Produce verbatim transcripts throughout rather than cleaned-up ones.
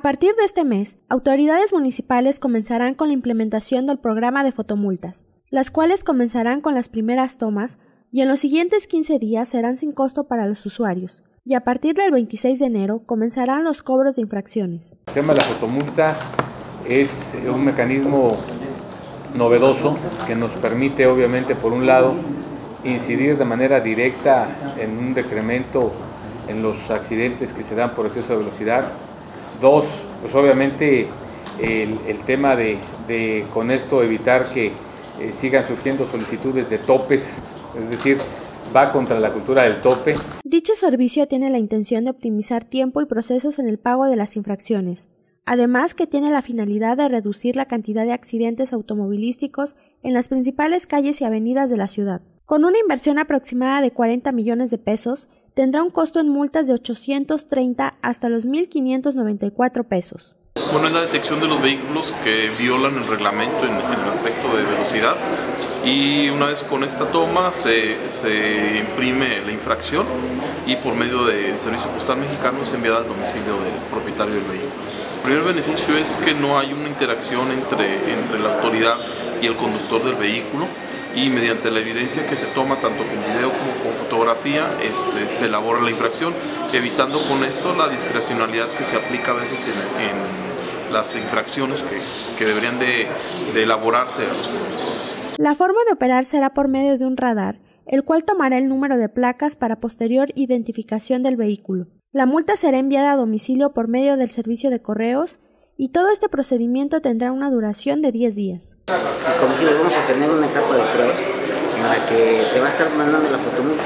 A partir de este mes, autoridades municipales comenzarán con la implementación del programa de fotomultas, las cuales comenzarán con las primeras tomas y en los siguientes quince días serán sin costo para los usuarios. Y a partir del veintiséis de enero comenzarán los cobros de infracciones. El tema de la fotomulta es un mecanismo novedoso que nos permite, obviamente, por un lado, incidir de manera directa en un decremento en los accidentes que se dan por exceso de velocidad. Dos, pues obviamente el, el tema de, de con esto evitar que eh, sigan surgiendo solicitudes de topes, es decir, va contra la cultura del tope. Dicho servicio tiene la intención de optimizar tiempo y procesos en el pago de las infracciones, además que tiene la finalidad de reducir la cantidad de accidentes automovilísticos en las principales calles y avenidas de la ciudad. Con una inversión aproximada de cuarenta millones de pesos, tendrá un costo en multas de ochocientos treinta hasta los mil quinientos noventa y cuatro pesos. Bueno, es la detección de los vehículos que violan el reglamento en, en el aspecto de velocidad, y una vez con esta toma se, se imprime la infracción y por medio del Servicio Postal Mexicano se enviará al domicilio del propietario del vehículo. El primer beneficio es que no hay una interacción entre, entre la autoridad y el conductor del vehículo, y mediante la evidencia que se toma tanto con video como con fotografía este, se elabora la infracción, evitando con esto la discrecionalidad que se aplica a veces en, en las infracciones que, que deberían de, de elaborarse a los conductores. La forma de operar será por medio de un radar, el cual tomará el número de placas para posterior identificación del vehículo. La multa será enviada a domicilio por medio del servicio de correos, y todo este procedimiento tendrá una duración de diez días. Como que vamos a tener una etapa de pruebas en la que se va a estar mandando la fotomulta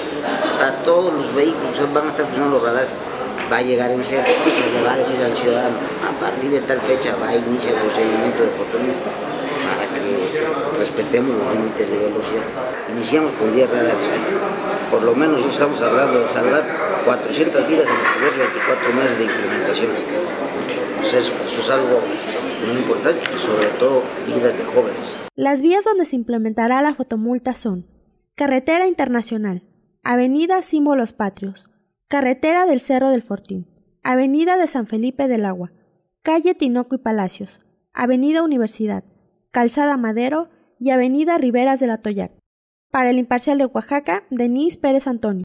a todos los vehículos, van a estar funcionando los radares, va a llegar en serio y se le va a decir al ciudadano: a partir de tal fecha va a iniciar el procedimiento de fotomulta para que respetemos los límites de velocidad. Iniciamos con diez radares, por lo menos estamos hablando de salvar cuatrocientas vidas en los primeros veinticuatro meses de implementación. Eso, eso es algo muy importante, sobre todo vidas de jóvenes. Las vías donde se implementará la fotomulta son Carretera Internacional, Avenida Símbolos Patrios, Carretera del Cerro del Fortín, Avenida de San Felipe del Agua, Calle Tinoco y Palacios, Avenida Universidad, Calzada Madero y Avenida Riveras del Atoyac. Para El Imparcial de Oaxaca, Denise Pérez Antonio.